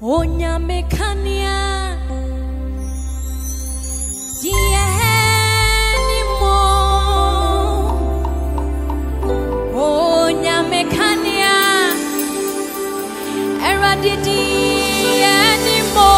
Onya mekania dieni mo Onya mekania era dieni mo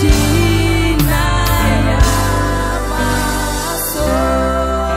do.